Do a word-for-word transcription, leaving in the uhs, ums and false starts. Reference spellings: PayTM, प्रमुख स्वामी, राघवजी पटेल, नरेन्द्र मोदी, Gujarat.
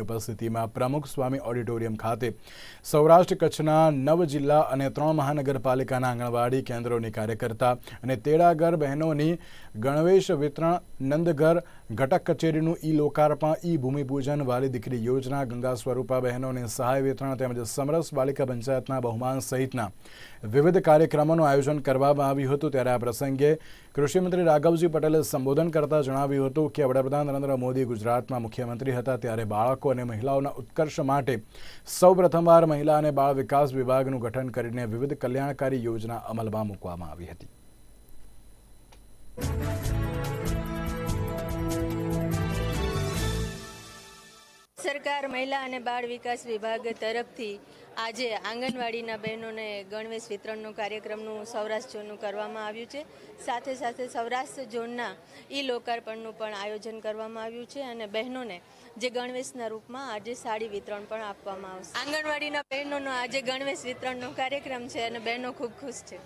उपस्थितिमां प्रमुख स्वामी ऑडिटोरियम खाते सौराष्ट्र कच्छना नव जिल्ला अने त्रण महानगरपालिकाना आंगणवाड़ी केन्द्रोनी कार्यकर्ता अने तेड़ागर बहनोनी गणवेश वितरण नंदघर घटक कचेरीनुं ई लोकार्पण ई भूमिपूजन वाली दीकरी योजना गंगा स्वरूपा बहनोने सहाय वितरण तेमज समरस बालिका पंचायतना बहुमान सहितना विविध कार्यक्रमोनुं आयोजन करवामां आव्युं हतुं। त्यारे आ प्रसंगे कृषि मंत्री राघवजी पटेले संबोधन करता जणाव्युं हतुं के वडाप्रधान नरेन्द्र मोदी गुजरातमां मुख्यमंत्री हता त्यारे बाळ महिलाओं उत्कर्ष माटे सौ प्रथमवार महिला अने बाळ विकास विभागनुं गठन करीने विविध कल्याणकारी योजना अमलमां मूकवामां आवी हती। सरकार महिला अने बाळ विकास विभाग तरफथी आजे आंगणवाड़ीना बहनोंने गणवेश वितरणनो कार्यक्रमनु सौराष्ट्र जोननु करवामां आव्युं छे। साथे साथे सौराष्ट्र जोनना ई लोकार्पणनु पण आयोजन करवामां आव्युं छे अने बहनोंने जे गणवेशना रूपमां आजे साड़ी वितरण पण आपवामां आवशे। आंगणवाड़ीना बहनोंनो आजे गणवेश वितरणनो कार्यक्रम छे अने बहनो खूब खुश छे।